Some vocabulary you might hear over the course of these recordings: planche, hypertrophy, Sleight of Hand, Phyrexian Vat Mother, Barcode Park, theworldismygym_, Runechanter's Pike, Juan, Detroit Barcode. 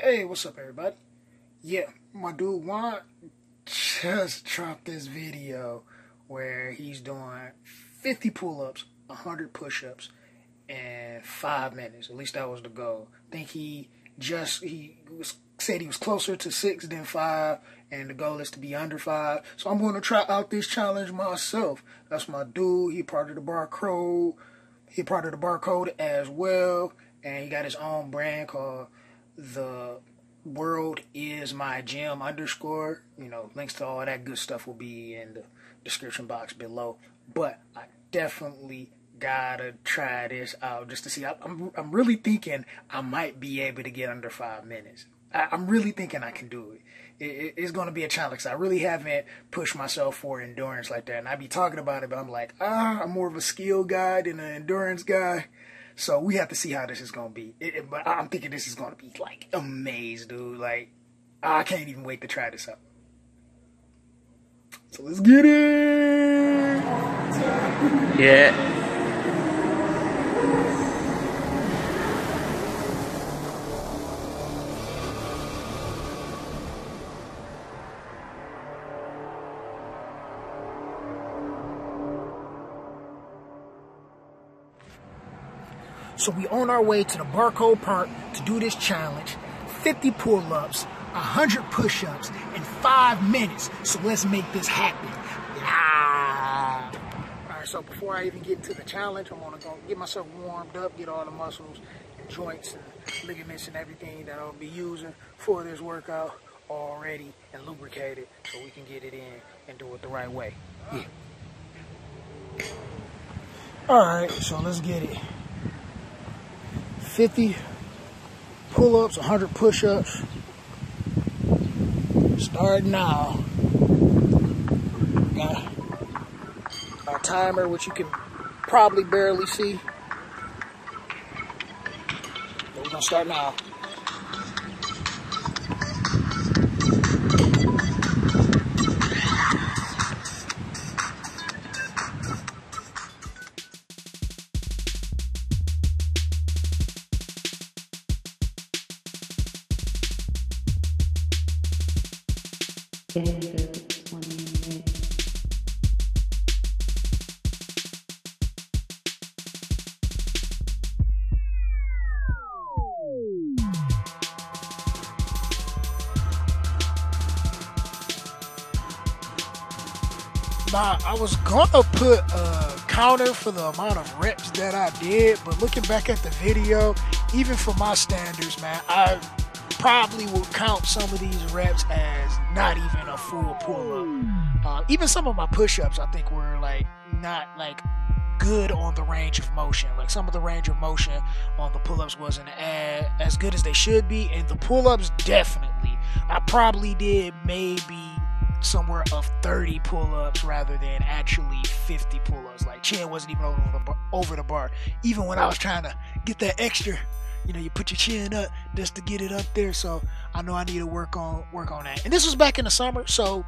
Hey, what's up, everybody? Yeah, my dude Juan just dropped this video where he's doing 50 pull-ups, 100 push-ups in 5 minutes. At least that was the goal. I think he said he was closer to 6 than 5, and the goal is to be under 5. So I'm going to try out this challenge myself. That's my dude. He part of the Barcode. He part of the Barcode as well, and he got his own brand called The World Is My Gym _, you know, links to all that good stuff will be in the description box below. But I definitely gotta try this out just to see. I'm really thinking I might be able to get under 5 minutes. I'm really thinking I can do it. It's gonna be a challenge. I really haven't pushed myself for endurance like that, and I be talking about it, but I'm like, I'm more of a skill guy than an endurance guy. So we have to see how this is going to be. But I'm thinking this is going to be, like, amazing, dude. Like, I can't even wait to try this out. So let's get it! Yeah. So we on our way to the Barcode Park to do this challenge, 50 pull-ups, 100 push-ups in 5 minutes. So let's make this happen. Yeah. All right, so before I even get to the challenge, I want to go get myself warmed up, get all the muscles, and joints, and ligaments, and everything that I'll be using for this workout already and lubricated so we can get it in and do it the right way. Yeah. All right, so let's get it. 50 pull-ups, 100 push-ups. Start now. Got our timer, which you can probably barely see. But we're gonna start now. Now, I was gonna put a counter for the amount of reps that I did, but looking back at the video, even for my standards, man, I probably will count some of these reps as not even a full pull-up. Even some of my push-ups, I think, were like not like good on the range of motion. Like some of the range of motion on the pull-ups wasn't as good as they should be, and the pull-ups definitely. I probably did maybe somewhere of 30 pull-ups rather than actually 50 pull-ups. Like chin wasn't even over the bar. Even when I was trying to get that extra, you know, you put your chin up just to get it up there. So I know I need to work on that. And this was back in the summer, so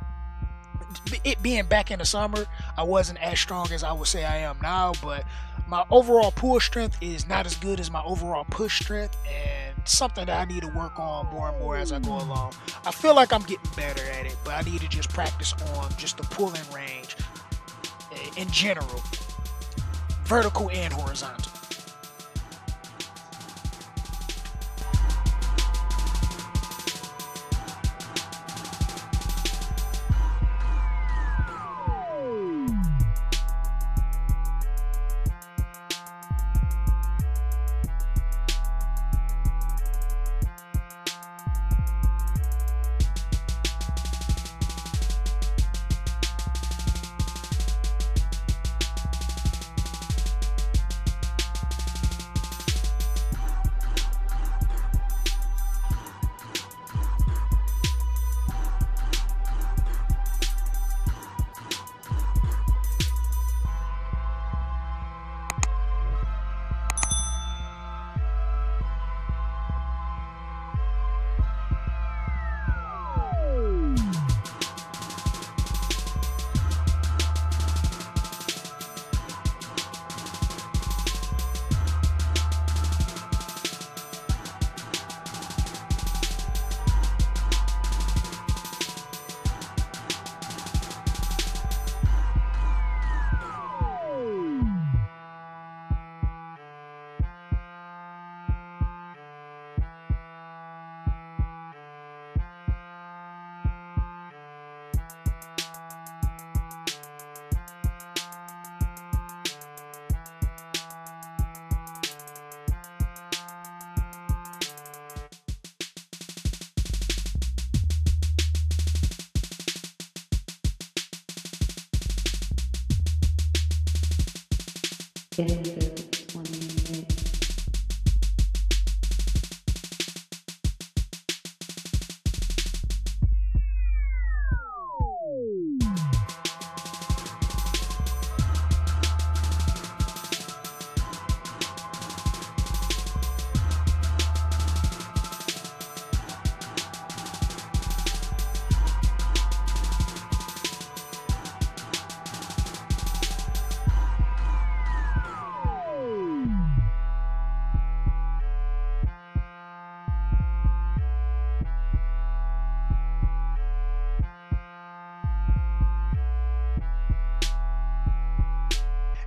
it being back in the summer, I wasn't as strong as I would say I am now, but my overall pull strength is not as good as my overall push strength, and something that I need to work on more and more as I go along. I feel like I'm getting better at it, but I need to just practice on just the pulling range in general, vertical and horizontal.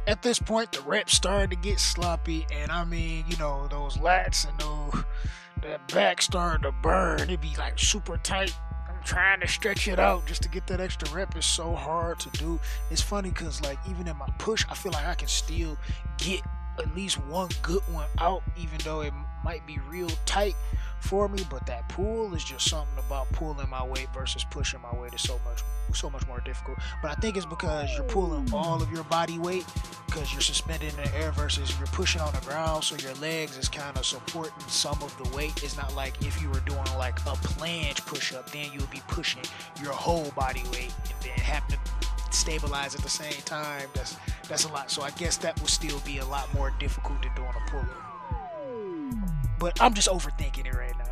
At this point, the reps started to get sloppy, and I mean, you know, those lats and those, that back started to burn. It'd be like super tight. I'm trying to stretch it out just to get that extra rep. It's so hard to do. It's funny because, like, even in my push, I feel like I can still get at least one good one out, even though it might be real tight for me. But that pull is just something about pulling my weight versus pushing my weight is so much more difficult. But I think it's because you're pulling all of your body weight because you're suspended in the air versus you're pushing on the ground, so your legs is kind of supporting some of the weight. It's not like if you were doing like a planche push-up, then you would be pushing your whole body weight and then have to stabilize at the same time. That's a lot. So I guess that would still be a lot more difficult than doing a pull-up. But I'm just overthinking it right now.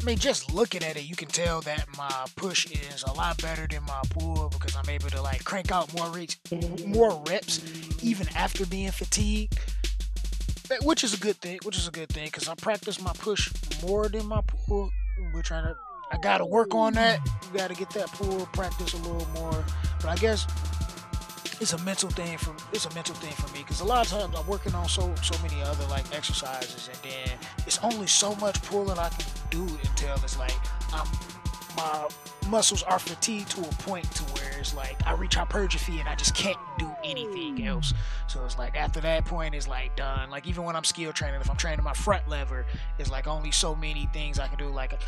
I mean, just looking at it, you can tell that my push is a lot better than my pull because I'm able to like crank out more reps even after being fatigued, which is a good thing. Which is a good thing because I practice my push more than my pull. We're trying to, I gotta work on that. You gotta get that pull practice a little more, but I guess it's a mental thing for me because a lot of times I'm working on so many other like exercises, and then it's only so much pulling I can do until it's like my muscles are fatigued to a point to where it's like I reach hypertrophy and I just can't do anything else. So it's like after that point it's like done. Like even when I'm skill training, if I'm training my front lever, it's like only so many things I can do. Like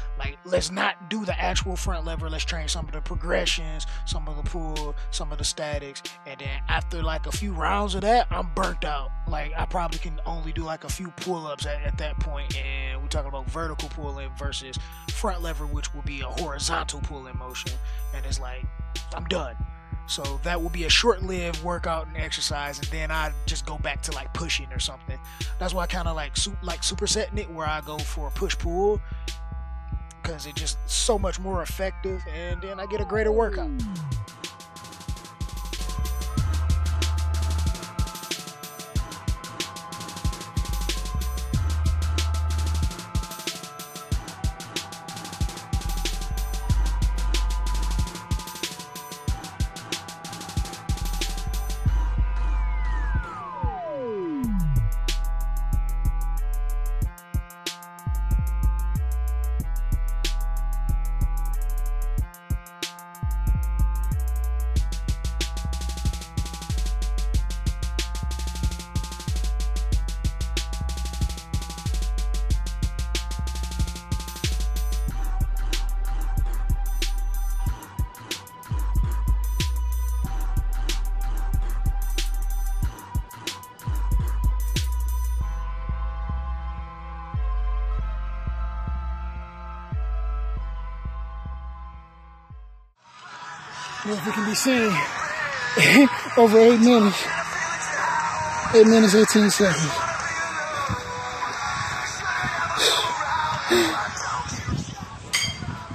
let's not do the actual front lever, let's train some of the progressions, some of the pull, some of the statics, and then after like a few rounds of that I'm burnt out. Like I probably can only do like a few pull-ups at that point, and we're talking about vertical pulling versus front lever, which will be a horizontal pulling motion, and it's like I'm done. So that will be a short-lived workout and exercise, and then I just go back to like pushing or something. That's why I kind of like supersetting it where I go for a push-pull because it's just so much more effective, and then I get a greater workout. if it can be seen, over 8 minutes. 8 minutes, 18 seconds.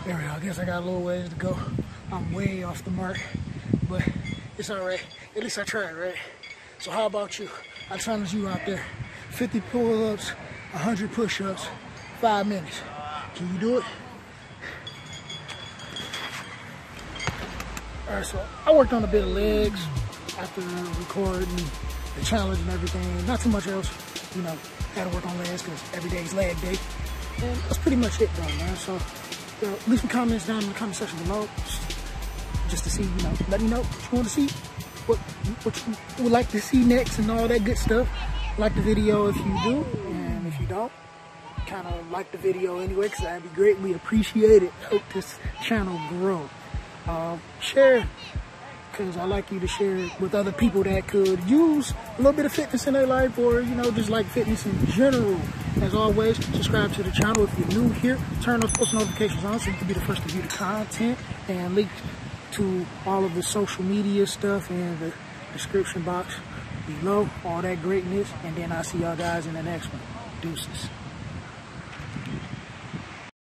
There we go. I guess I got a little ways to go. I'm way off the mark, but it's all right. At least I tried, right? So how about you? I challenge you out there. 50 pull-ups, 100 push-ups, 5 minutes. Can you do it? All right, so I worked on a bit of legs after recording the challenge and everything. Not too much else, you know, had to work on legs because every day's leg day. And that's pretty much it, though, man. So you know, leave some comments down in the comment section below just to see, you know, let me know what you want to see, what you would like to see next and all that good stuff. Like the video if you do, and if you don't, kind of like the video anyway because that'd be greatly appreciated. Help this channel grow. Share, because I like you to share it with other people that could use a little bit of fitness in their life, or you know, just like fitness in general. As always, subscribe to the channel if you're new here. Turn those post notifications on so you can be the first to view the content, and link to all of the social media stuff in the description box below. All that greatness, and then I'll see y'all guys in the next one. Deuces.